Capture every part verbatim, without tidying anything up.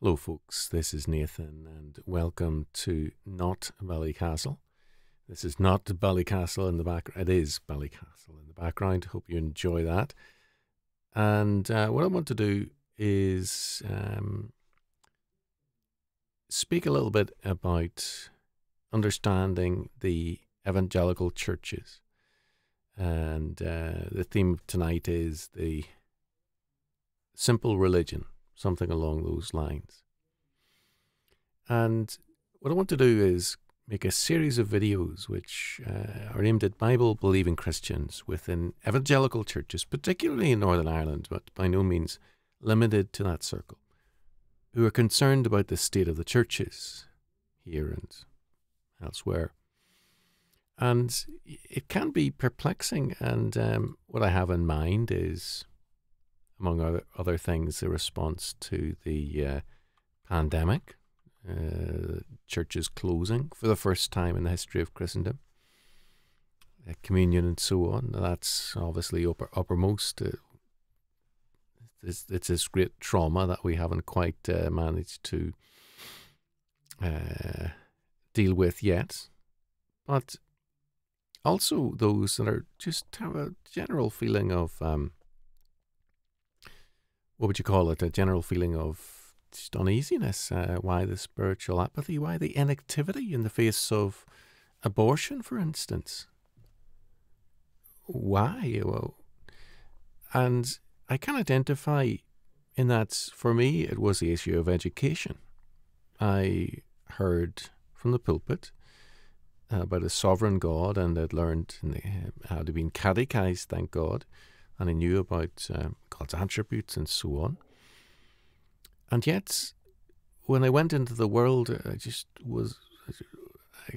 Hello folks, this is Nathan and welcome to not Ballycastle. This is not Ballycastle in the background, it is Ballycastle in the background. Hope you enjoy that. And uh, what I want to do is um, speak a little bit about understanding the evangelical churches. And uh, the theme of tonight is the simple religion. Something along those lines. And what I want to do is make a series of videos which uh, are aimed at Bible-believing Christians within evangelical churches, particularly in Northern Ireland, but by no means limited to that circle, who are concerned about the state of the churches here and elsewhere. And it can be perplexing, and um, what I have in mind is, among other, other things, the response to the uh, pandemic, uh, churches closing for the first time in the history of Christendom, uh, communion and so on. That's obviously upper, uppermost. Uh, it's, it's this great trauma that we haven't quite uh, managed to uh, deal with yet. But also those that are just have a general feeling of... Um, what would you call it, a general feeling of just uneasiness, uh, why the spiritual apathy, why the inactivity in the face of abortion, for instance. Why? Well, and I can identify in that, for me, it was the issue of education. I heard from the pulpit about a sovereign God, and I'd learned how to be catechized, thank God, and I knew about um, God's attributes and so on. And yet, when I went into the world, I just was,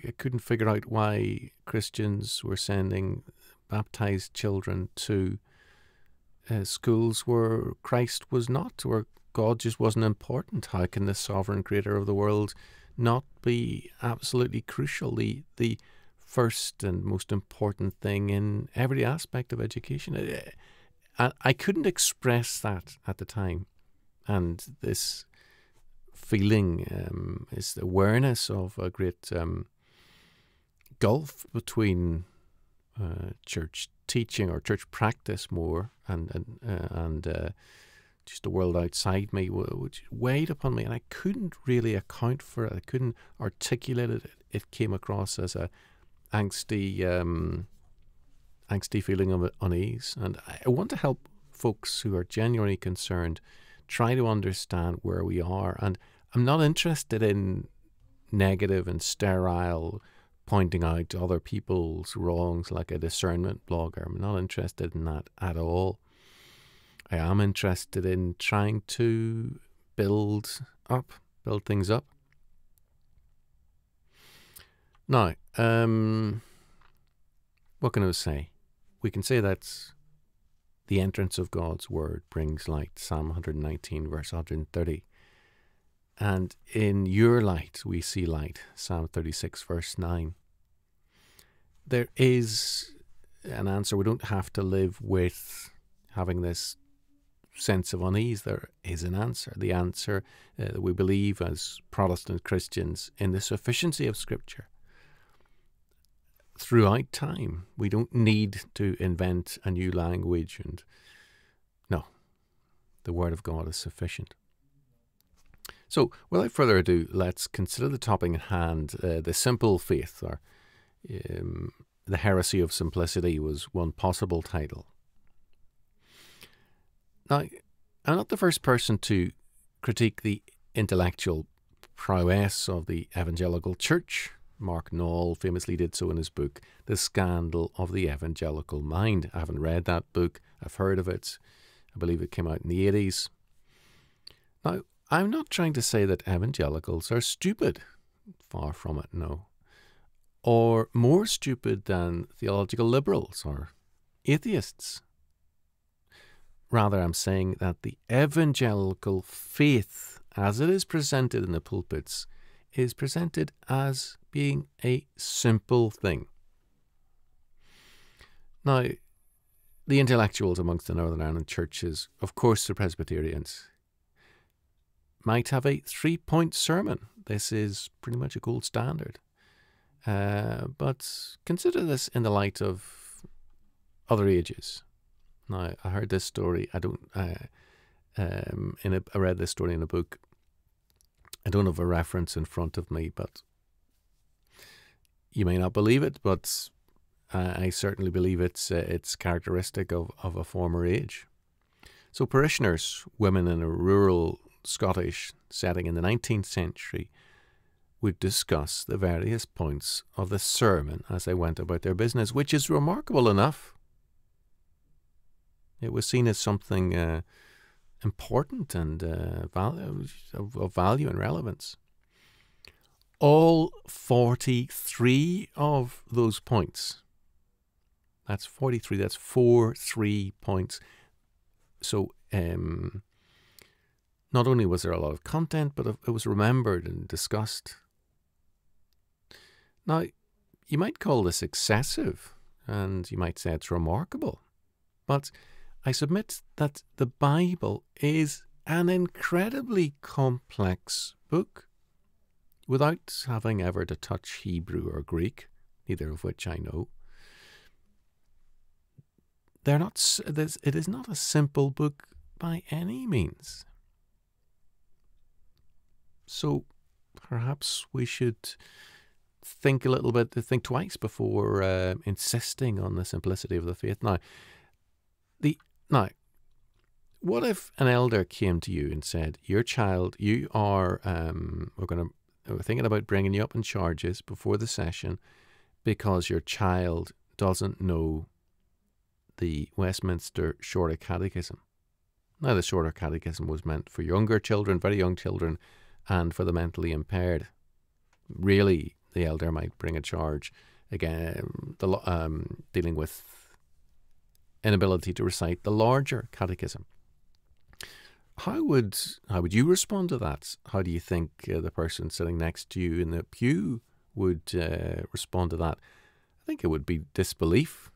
I couldn't figure out why Christians were sending baptized children to uh, schools where Christ was not, where God just wasn't important. How can the sovereign creator of the world not be absolutely crucial, the, the first and most important thing in every aspect of education? It, I couldn't express that at the time, and this feeling um, is the awareness of a great um, gulf between uh, church teaching or church practice more and and, uh, and uh, just the world outside me, which weighed upon me, and I couldn't really account for it. I couldn't articulate it. It came across as a angsty... Um, angsty feeling of unease, and I want to help folks who are genuinely concerned try to understand where we are. And I'm not interested in negative and sterile pointing out other people's wrongs like a discernment blogger. I'm not interested in that at all. I am interested in trying to build up, build things up. Now, um, what can I say? We can say that the entrance of God's word brings light, Psalm one nineteen, verse one thirty. And in your light we see light, Psalm thirty-six, verse nine. There is an answer. We don't have to live with having this sense of unease. There is an answer. The answer uh, that we believe as Protestant Christians in the sufficiency of Scripture. Throughout time, we don't need to invent a new language, and no, the Word of God is sufficient. So, without further ado, let's consider the topic at hand. Uh, the simple faith, or um, the heresy of simplicity, was one possible title. Now, I'm not the first person to critique the intellectual prowess of the evangelical church. Mark Noll famously did so in his book, The Scandal of the Evangelical Mind. I haven't read that book. I've heard of it. I believe it came out in the eighties. Now, I'm not trying to say that evangelicals are stupid. Far from it, no. Or more stupid than theological liberals or atheists. Rather, I'm saying that the evangelical faith, as it is presented in the pulpits, is presented as being a simple thing. Now, the intellectuals amongst the Northern Ireland churches, of course the Presbyterians, might have a three-point sermon. This is pretty much a gold standard. Uh, but consider this in the light of other ages. Now, I heard this story. I don't. Uh, um, in a, I read this story in a book. I don't have a reference in front of me, but you may not believe it. But I, I certainly believe it's uh, it's characteristic of of a former age. So parishioners, women in a rural Scottish setting in the nineteenth century, would discuss the various points of the sermon as they went about their business, which is remarkable enough. It was seen as something uh, important and uh, val of, of value and relevance. All forty-three of those points, that's forty-three, that's four three points. So um, not only was there a lot of content, but it was remembered and discussed. Now, you might call this excessive, and you might say it's remarkable, but I submit that the Bible is an incredibly complex book. Without having ever to touch Hebrew or Greek, neither of which I know, they're not, it is not a simple book by any means. So perhaps we should think a little bit, think twice before uh, insisting on the simplicity of the faith. Now, the now, what if an elder came to you and said, "Your child, you are, um, we're going to, we're thinking about bringing you up in charges before the session because your child doesn't know the Westminster Shorter Catechism." Now, the Shorter Catechism was meant for younger children, very young children, and for the mentally impaired. Really, the elder might bring a charge again, the, um, dealing with inability to recite the larger catechism. How would how would you respond to that? How do you think uh, the person sitting next to you in the pew would uh, respond to that? I think it would be disbelief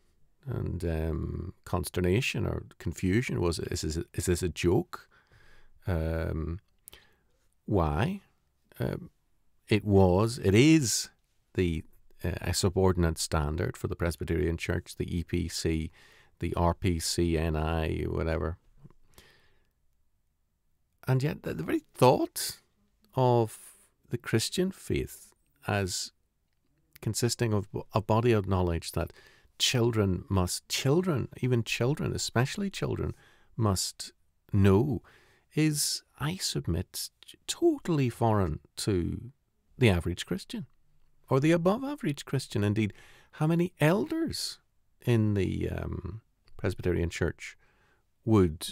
and um, consternation or confusion. Was it, is this a, is this a joke? Um, why? Um, it was. It is the uh, a subordinate standard for the Presbyterian Church, the E P C, the R P C N I, whatever. And yet the very thought of the Christian faith as consisting of a body of knowledge that children must, children, even children, especially children, must know is, I submit, totally foreign to the average Christian or the above average Christian. Indeed, how many elders in the um, Presbyterian Church would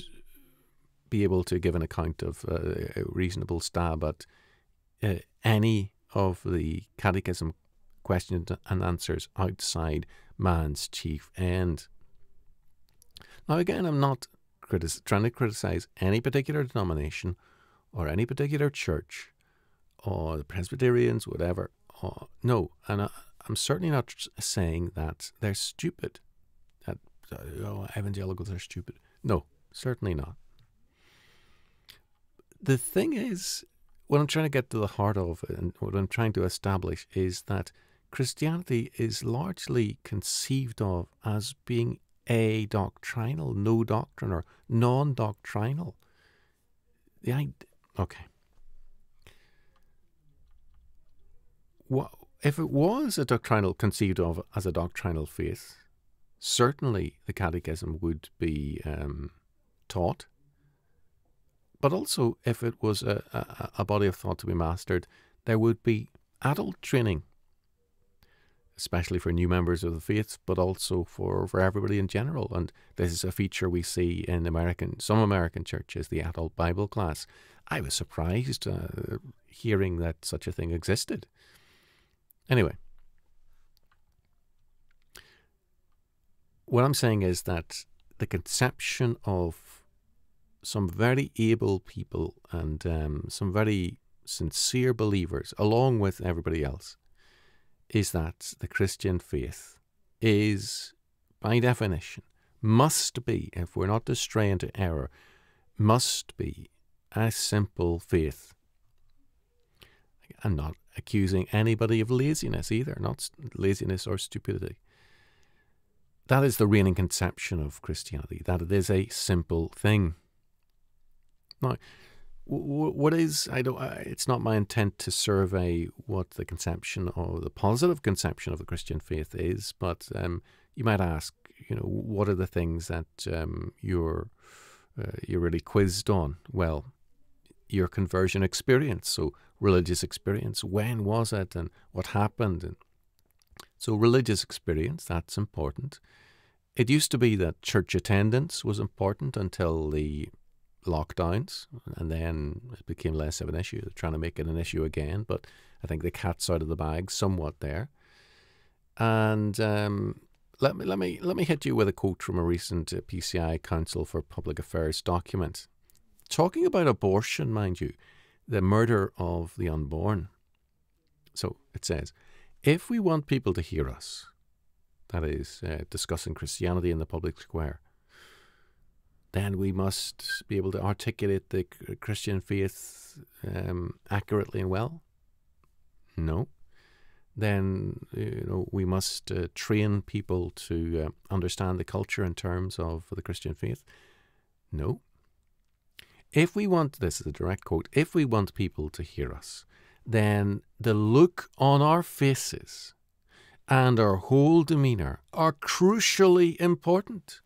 be able to give an account of uh, a reasonable stab at uh, any of the catechism questions and answers outside man's chief end? Now, again, I'm not trying to criticize any particular denomination or any particular church or the Presbyterians, whatever. Oh, no, and I, I'm certainly not saying that they're stupid, that oh, evangelicals are stupid. No, certainly not. The thing is, what I'm trying to get to the heart of and what I'm trying to establish is that Christianity is largely conceived of as being a doctrinal, no doctrine, or non-doctrinal. The idea, okay. Well, if it was a doctrinal, conceived of as a doctrinal faith, certainly the catechism would be um, taught. But also, if it was a, a, a body of thought to be mastered, there would be adult training, especially for new members of the faith, but also for, for everybody in general. And this is a feature we see in American, some American churches, the adult Bible class. I was surprised uh, hearing that such a thing existed. Anyway, what I'm saying is that the conception of some very able people and um, some very sincere believers, along with everybody else, is that the Christian faith is, by definition, must be, if we're not to stray into error, must be a simple faith. I'm not accusing anybody of laziness either, not laziness or stupidity. That is the reigning conception of Christianity, that it is a simple thing. Now, what is, I don't, it's not my intent to survey what the conception or the positive conception of the Christian faith is, but um, you might ask, you know, what are the things that um, you're, uh, you're really quizzed on? Well, your conversion experience, so religious experience, when was it and what happened? And so religious experience, that's important. It used to be that church attendance was important until the lockdowns, and then it became less of an issue. They're trying to make it an issue again, but I think the cat's out of the bag somewhat there. And um, let me let me let me hit you with a quote from a recent P C I Council for Public Affairs document, talking about abortion, mind you, the murder of the unborn. So it says, if we want people to hear us, that is uh, discussing Christianity in the public square, then we must be able to articulate the Christian faith um, accurately and well. No. Then, you know, we must uh, train people to uh, understand the culture in terms of the Christian faith. No. If we want, this is a direct quote, if we want people to hear us, then the look on our faces and our whole demeanor are crucially important.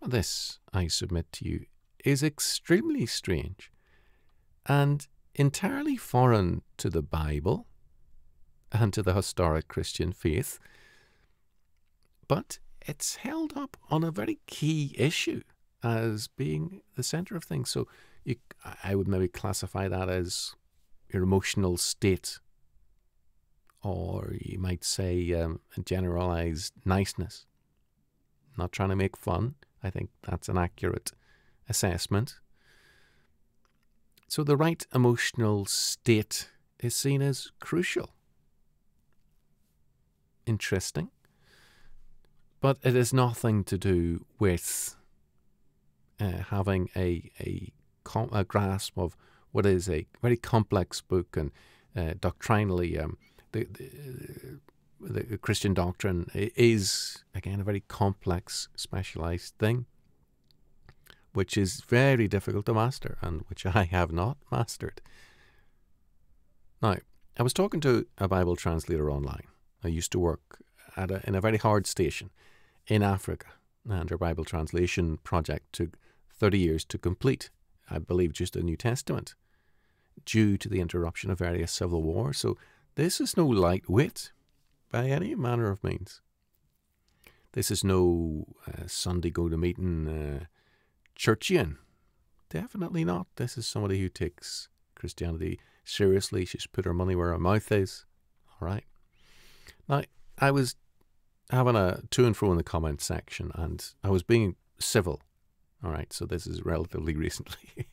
This, I submit to you, is extremely strange and entirely foreign to the Bible and to the historic Christian faith, but it's held up on a very key issue as being the centre of things. So you, I would maybe classify that as your emotional state, or you might say um, a generalised niceness. Not trying to make fun. I think that's an accurate assessment. So the right emotional state is seen as crucial. Interesting. But it has nothing to do with uh, having a, a, com a grasp of what is a very complex book, and uh, doctrinally um, the, the The Christian doctrine is, again, a very complex, specialised thing, which is very difficult to master, and which I have not mastered. Now, I was talking to a Bible translator online. I used to work at a, in a very hard station in Africa, and her Bible translation project took thirty years to complete, I believe just the New Testament, due to the interruption of various civil wars. So this is no lightweight by any manner of means. This is no uh, Sunday go-to-meeting uh, churchian. Definitely not. This is somebody who takes Christianity seriously. She's put her money where her mouth is. All right. Now, I was having a to and fro in the comment section, and I was being civil. All right, so this is relatively recently.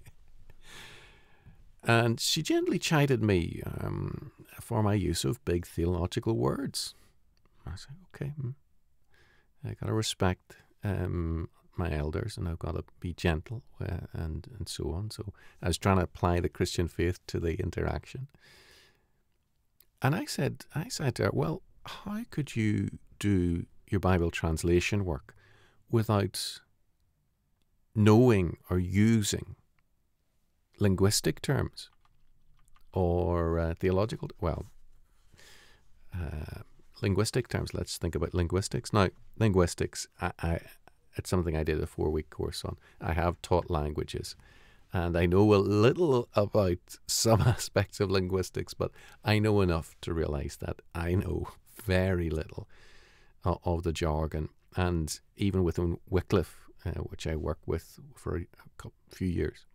And she gently chided me um, for my use of big theological words. I said, okay, I've got to respect um, my elders, and I've got to be gentle uh, and, and so on. So I was trying to apply the Christian faith to the interaction. And I said, I said to her, well, how could you do your Bible translation work without knowing or using linguistic terms or uh, theological, well, uh, linguistic terms. Let's think about linguistics. Now, linguistics, I, I, it's something I did a four-week course on. I have taught languages, and I know a little about some aspects of linguistics, but I know enough to realize that I know very little uh, of the jargon. And even within Wycliffe, uh, which I worked with for a couple, few years,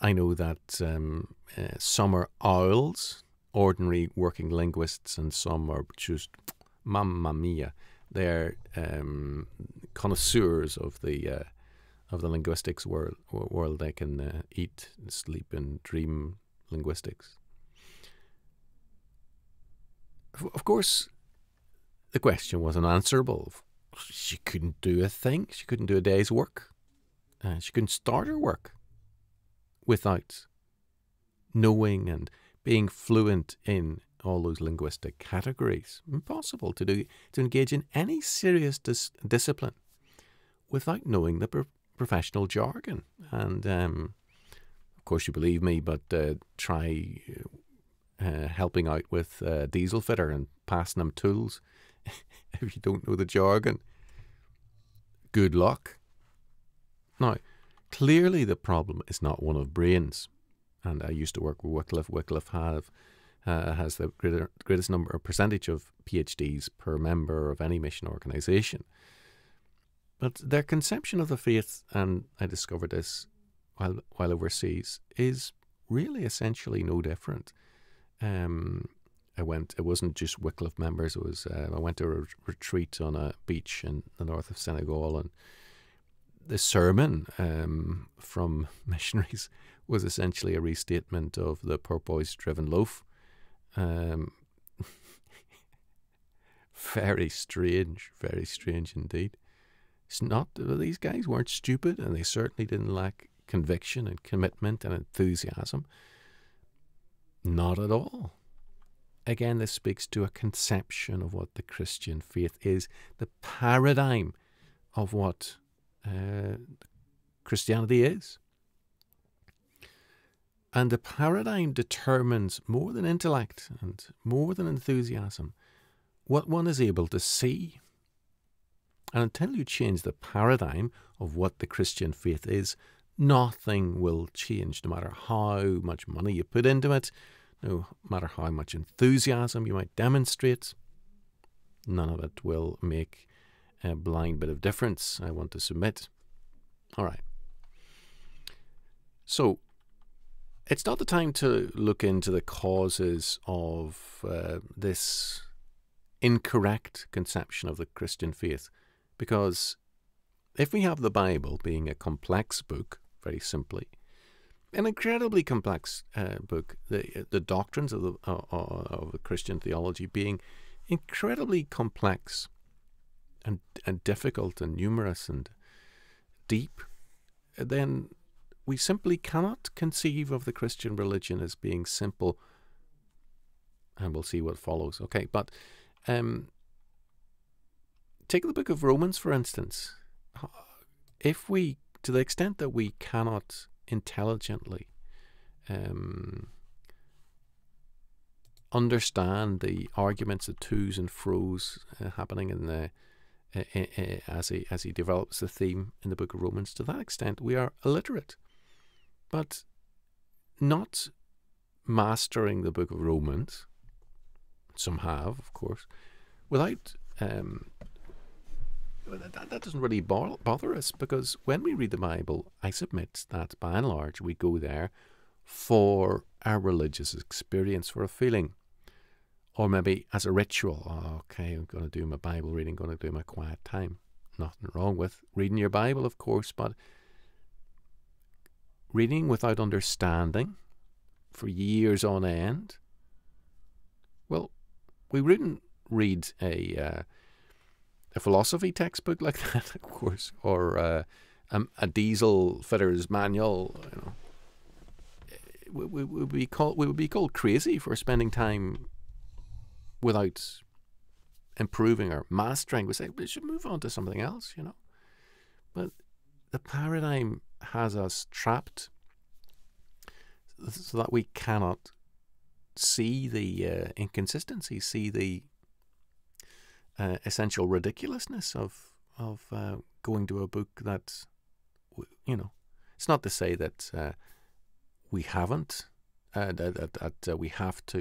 I know that um, uh, some are owls, ordinary working linguists, and some are just mamma mia. They're um, connoisseurs of the uh, of the linguistics world. World they can uh, eat, sleep, and dream linguistics. Of course, the question was unanswerable. She couldn't do a thing. She couldn't do a day's work. Uh, she couldn't start her work without knowing and being fluent in all those linguistic categories. Impossible to do, to engage in any serious dis discipline without knowing the pro professional jargon. And um, of course, you believe me, but uh, try uh, helping out with a diesel fitter and passing them tools if you don't know the jargon. Good luck. Now, clearly the problem is not one of brains. And I used to work with Wycliffe. Wycliffe have, uh, has the greater, greatest number or percentage of PhDs per member of any mission organization. But their conception of the faith, and I discovered this while, while overseas, is really essentially no different. Um, I went, it wasn't just Wycliffe members, it was, uh, I went to a retreat on a beach in the north of Senegal, and the sermon um, from missionaries was essentially a restatement of the poor boy's driven loaf. Um, very strange, very strange indeed. It's not, these guys weren't stupid, and they certainly didn't lack conviction and commitment and enthusiasm. Not at all. Again, this speaks to a conception of what the Christian faith is, the paradigm of what Uh, Christianity is. And the paradigm determines more than intellect and more than enthusiasm what one is able to see. And until you change the paradigm of what the Christian faith is, nothing will change, no matter how much money you put into it, no matter how much enthusiasm you might demonstrate. None of it will make a blind bit of difference, I want to submit. All right. So, it's not the time to look into the causes of uh, this incorrect conception of the Christian faith, because if we have the Bible being a complex book, very simply, an incredibly complex uh, book, the the doctrines of the uh, of the Christian theology being incredibly complex. And, and difficult and numerous and deep, then we simply cannot conceive of the Christian religion as being simple. And we'll see what follows. Okay, but um, take the book of Romans, for instance. If we, to the extent that we cannot intelligently um, understand the arguments, the to's and fro's uh, happening in the Uh, uh, uh, as he as he develops the theme in the book of Romans, to that extent we are illiterate. But not mastering the book of Romans, some have, of course, without um, that, that doesn't really bother us, because when we read the Bible, I submit that by and large we go there for our religious experience, for a feeling. Or maybe as a ritual. Oh, okay, I'm going to do my Bible reading, going to do my quiet time. Nothing wrong with reading your Bible, of course, but reading without understanding for years on end. Well, we wouldn't read a uh, a philosophy textbook like that, of course, or uh, um, a diesel fitter's manual. You know, we, we, we would be called we would be called crazy for spending time without improving or mastering. We say we should move on to something else, you know. But the paradigm has us trapped so that we cannot see the uh, inconsistency, see the uh, essential ridiculousness of of uh, going to a book that, you know, it's not to say that uh, we haven't, uh, that, that, that uh, we have to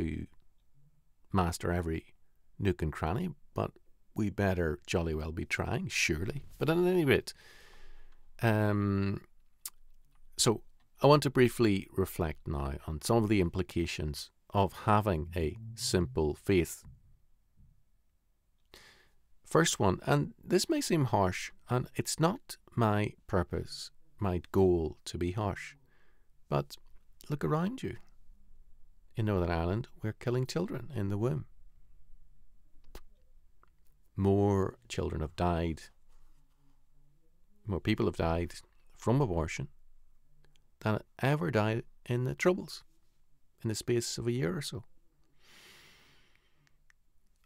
master every nook and cranny, but we better jolly well be trying, surely. But at any rate, um, so I want to briefly reflect now on some of the implications of having a simple faith. First one, and this may seem harsh, and it's not my purpose, my goal to be harsh, but look around you. In Northern Ireland, we're killing children in the womb. More children have died. More people have died from abortion than it ever died in the Troubles in the space of a year or so.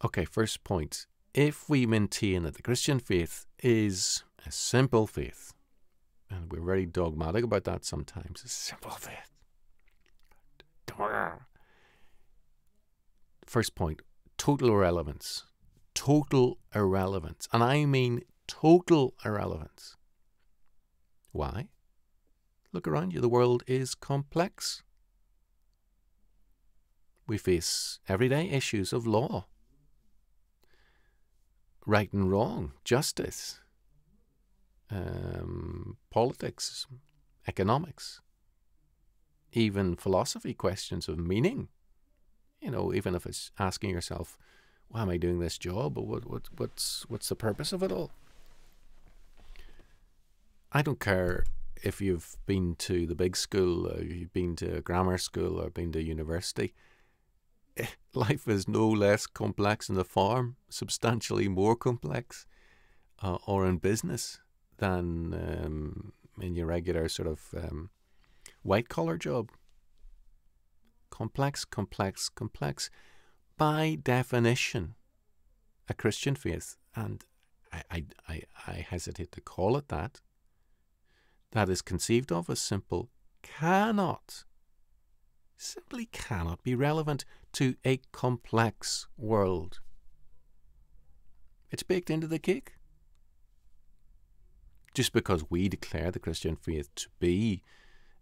Okay, first point. If we maintain that the Christian faith is a simple faith, and we're very dogmatic about that sometimes, a simple faith. First point, total irrelevance. Total irrelevance. And I mean total irrelevance. Why? Look around you. The world is complex. We face everyday issues of law. Right and wrong, justice, um, politics, economics, even philosophy, questions of meaning. You know, even if it's asking yourself, why am I doing this job? Or what, what, what's, what's the purpose of it all? I don't care if you've been to the big school, or you've been to grammar school, or been to university. Life is no less complex in the farm, substantially more complex, uh, or in business than um, in your regular sort of um, white-collar job. Complex, complex, complex. By definition, a Christian faith, and I, I, I, I hesitate to call it that, that is conceived of as simple, cannot simply cannot be relevant to a complex world. It's baked into the cake. Just because we declare the Christian faith to be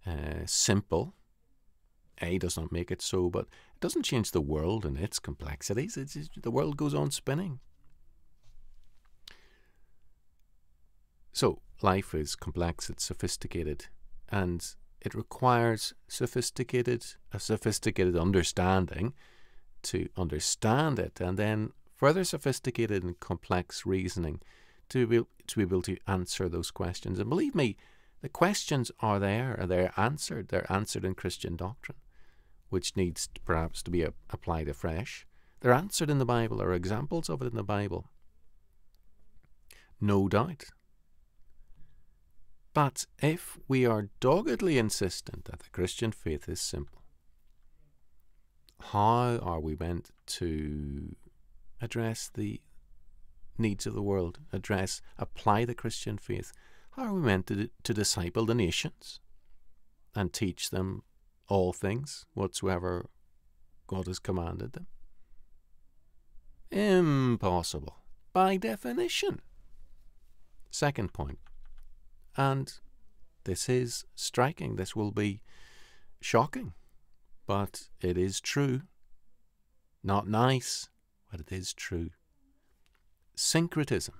uh, simple, A, does not make it so, but it doesn't change the world and its complexities. It's just, the world goes on spinning. So, life is complex, it's sophisticated, and it requires sophisticated, a sophisticated understanding to understand it, and then further sophisticated and complex reasoning to be, to be able to answer those questions. And believe me, the questions are there, and they're answered. They're answered in Christian doctrine, which needs perhaps to be applied afresh. They're answered in the Bible. There are examples of it in the Bible. No doubt. But if we are doggedly insistent that the Christian faith is simple, how are we meant to address the needs of the world, address, apply the Christian faith? How are we meant to, to disciple the nations and teach them all things whatsoever God has commanded them? Impossible, by definition. Second point. And this is striking, this will be shocking, but it is true. Not nice, but it is true. Syncretism.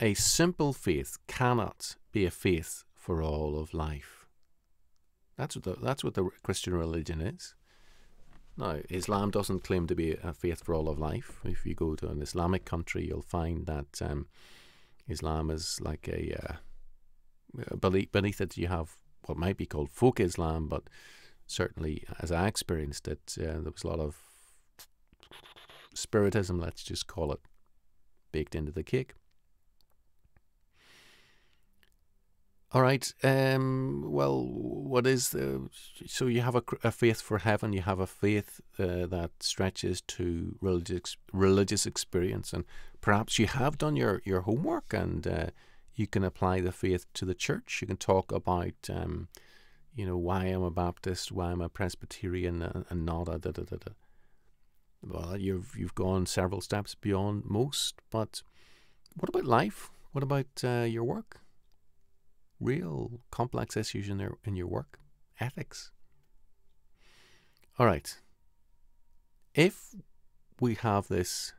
A simple faith cannot be a faith for all of life. That's what the, that's what the Christian religion is. Now, Islam doesn't claim to be a faith for all of life. If you go to an Islamic country, you'll find that Um, Islam is like a, uh, beneath, beneath it you have what might be called folk Islam, but certainly as I experienced it, uh, there was a lot of spiritism, let's just call it, baked into the cake. All right, um, well, what is the, so you have a, a faith for heaven, you have a faith uh, that stretches to religious, religious experience, and perhaps you have done your, your homework and uh, you can apply the faith to the church. You can talk about, um, you know, why I'm a Baptist, why I'm a Presbyterian and, and not a da-da-da-da. Well, you've, you've gone several steps beyond most, but what about life? What about uh, your work? Real complex issues in their, in your work, ethics. All right. If we have this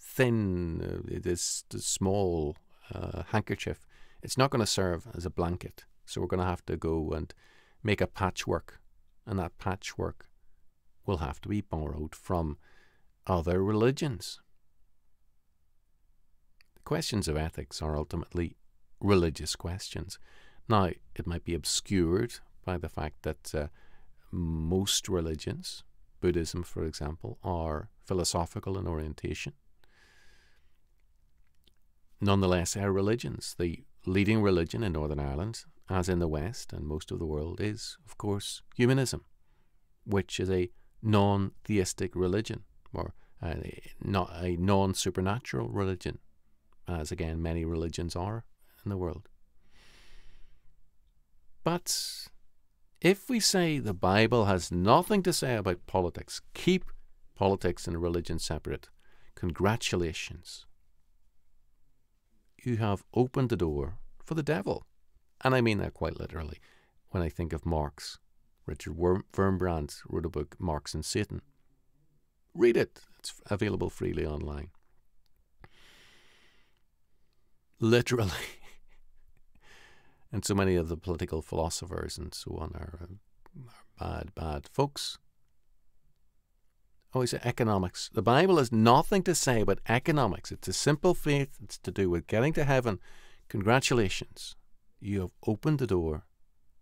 thin, uh, this, this small uh, handkerchief, it's not going to serve as a blanket. So we're going to have to go and make a patchwork, and that patchwork will have to be borrowed from other religions. The questions of ethics are ultimately religious questions. Now, it might be obscured by the fact that uh, most religions, Buddhism for example, are philosophical in orientation. Nonetheless, our religions, the leading religion in Northern Ireland, as in the West and most of the world, is, of course, humanism, which is a non-theistic religion, or a, not a non-supernatural religion, as again many religions are in the world. But if we say the Bible has nothing to say about politics, keep politics and religion separate, congratulations. You have opened the door for the devil. And I mean that quite literally when I think of Marx. Richard Wurmbrand wrote a book, Marx and Satan. Read it. It's available freely online. Literally. And so many of the political philosophers and so on are, are bad, bad folks. Oh, he said economics. The Bible has nothing to say about economics. It's a simple faith. It's to do with getting to heaven. Congratulations. You have opened the door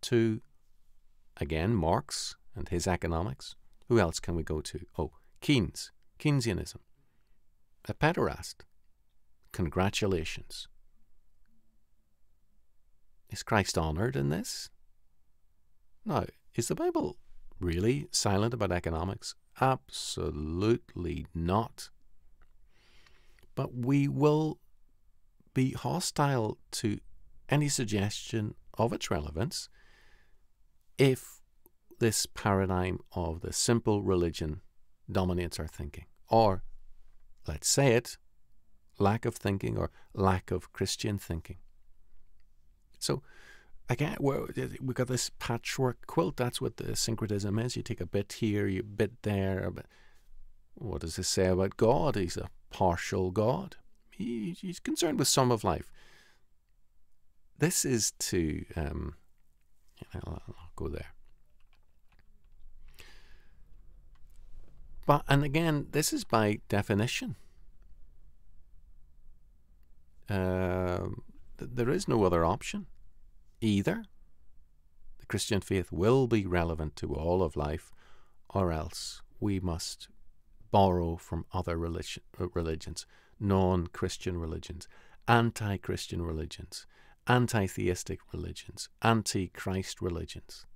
to, again, Marx and his economics. Who else can we go to? Oh, Keynes. Keynesianism. A pederast. Congratulations. Is Christ honoured in this? Now, is the Bible really silent about economics? Absolutely not. But we will be hostile to any suggestion of its relevance if this paradigm of the simple religion dominates our thinking, or, let's say it, lack of thinking or lack of Christian thinking. So again, we've got this patchwork quilt. That's what the syncretism is. You take a bit here, you bit there. But what does this say about God? He's a partial God. He, he's concerned with some of life. This is to, um, I'll, I'll go there. But, and again, this is by definition. Uh, th there is no other option. Either the Christian faith will be relevant to all of life, or else we must borrow from other religion, religions, non-Christian religions, anti-Christian religions, anti-theistic religions, anti-Christ religions,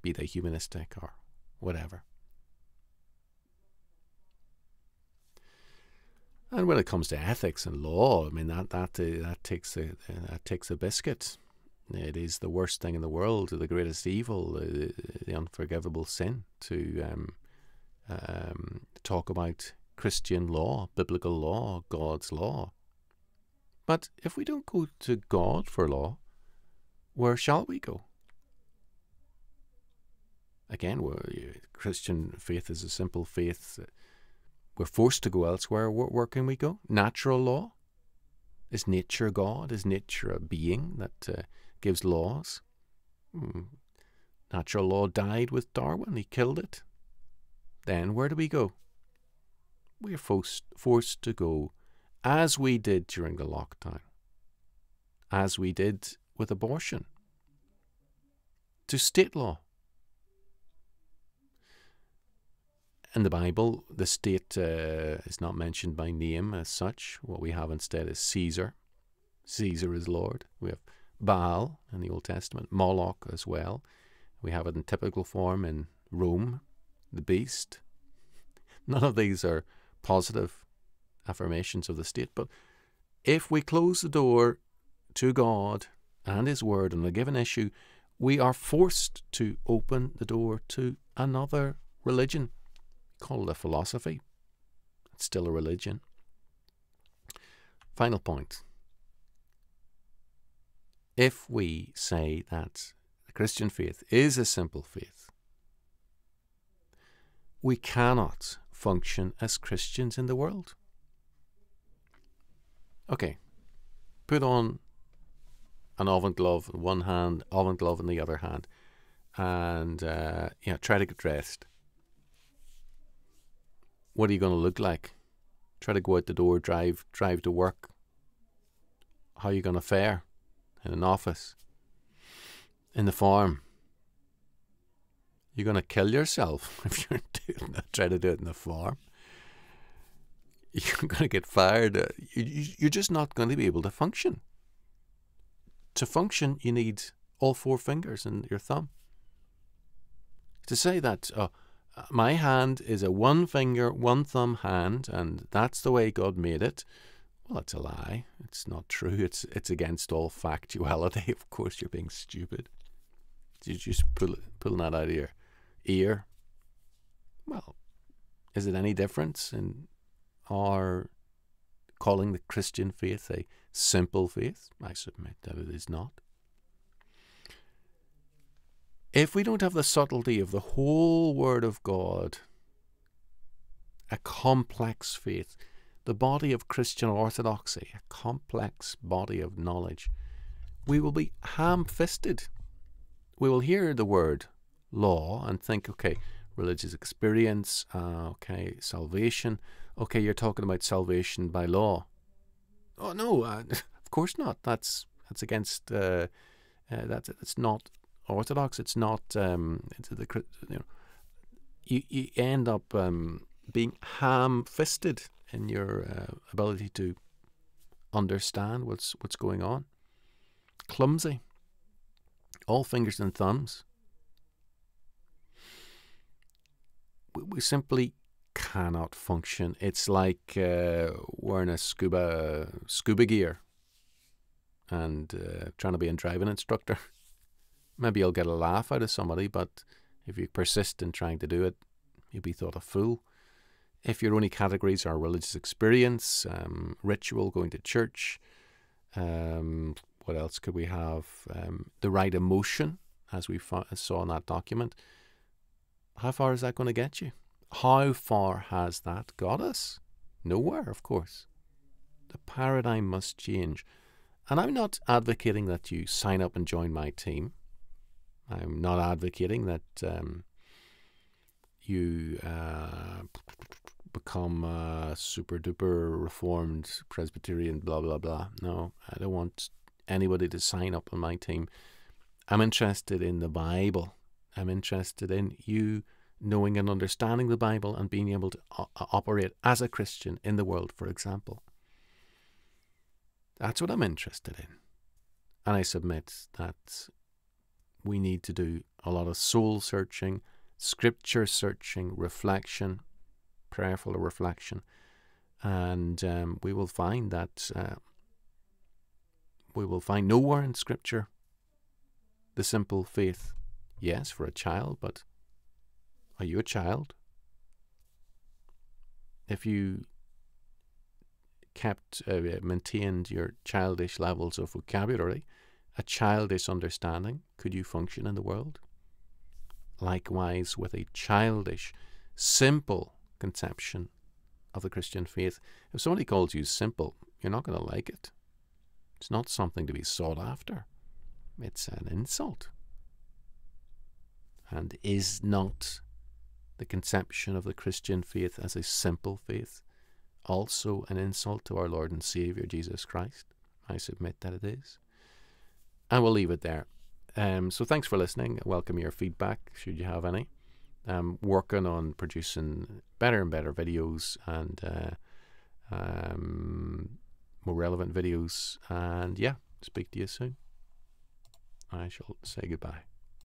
be they humanistic or whatever. And when it comes to ethics and law, I mean, that, that, uh, that, takes, a, uh, that takes a biscuit. It is the worst thing in the world, the greatest evil, the, the unforgivable sin, to um, um, talk about Christian law, biblical law, God's law. But if we don't go to God for law, where shall we go? Again, we're, Christian faith is a simple faith. We're forced to go elsewhere. Where, where can we go? Natural law? Is nature God? Is nature a being that uh, gives laws? Hmm. Natural law died with Darwin. He killed it. Then where do we go? We are forced, forced to go, as we did during the lockdown, as we did with abortion, to state law. In the Bible, the state uh, is not mentioned by name as such. What we have instead is Caesar. Caesar is Lord. We have Baal in the Old Testament, Moloch as well. We have it in typical form in Rome, the beast. None of these are positive affirmations of the state. But if we close the door to God and His Word on a given issue, we are forced to open the door to another religion. Call it a philosophy. It's still a religion. Final point. If we say that the Christian faith is a simple faith, we cannot function as Christians in the world. Okay, put on an oven glove in one hand, oven glove in the other hand, and uh, you know, try to get dressed. What are you going to look like? Try to go out the door, drive, drive to work. How are you going to fare? In an office? In the farm? You're going to kill yourself if you're doing that. Try to do it in the farm. you're going to get fired. You're just not going to be able to function. To function, you need all four fingers and your thumb. To say that uh, my hand is a one finger, one thumb hand, and that's the way God made it, well, that's a lie. It's not true. It's, it's against all factuality. Of course, you're being stupid. You're just pull, pulling that out of your ear. Well, is it any difference in our calling the Christian faith a simple faith? I submit that it is not. If we don't have the subtlety of the whole Word of God, a complex faith, the body of Christian orthodoxy, a complex body of knowledge, we will be ham-fisted. We will hear the word law and think, okay, religious experience, uh, okay, salvation. Okay, you're talking about salvation by law. Oh, no, uh, of course not. That's that's against, uh, uh, that's, it's not orthodox. It's not, um, it's the, you know, you, you end up um, being ham-fisted in your uh, ability to understand what's, what's going on. Clumsy. All fingers and thumbs. We simply cannot function. It's like uh, wearing a scuba uh, scuba gear and uh, trying to be a driving instructor. Maybe you'll get a laugh out of somebody, but if you persist in trying to do it, you'll be thought a fool. If your only categories are religious experience, um, ritual, going to church, um, what else could we have? Um, the right emotion, as we saw in that document. How far is that going to get you? How far has that got us? Nowhere, of course. The paradigm must change. And I'm not advocating that you sign up and join my team. I'm not advocating that um, you uh, become a super-duper reformed Presbyterian blah, blah, blah. No, I don't want anybody to sign up on my team. I'm interested in the Bible. I'm interested in you knowing and understanding the Bible and being able to operate as a Christian in the world, for example. That's what I'm interested in. And I submit that we need to do a lot of soul searching, scripture searching, reflection, prayerful reflection. And um, we will find that uh, we will find nowhere in scripture the simple faith. Yes, for a child, but are you a child? If you kept, uh, maintained your childish levels of vocabulary, a childish understanding, could you function in the world? Likewise, with a childish, simple conception of the Christian faith, if somebody calls you simple, you're not going to like it. It's not something to be sought after. It's an insult. And is not the conception of the Christian faith as a simple faith also an insult to our Lord and Saviour Jesus Christ? I submit that it is. And we'll leave it there. Um, so thanks for listening. I welcome your feedback, should you have any. I'm working on producing better and better videos and uh, um, more relevant videos. And yeah, speak to you soon. I shall say goodbye.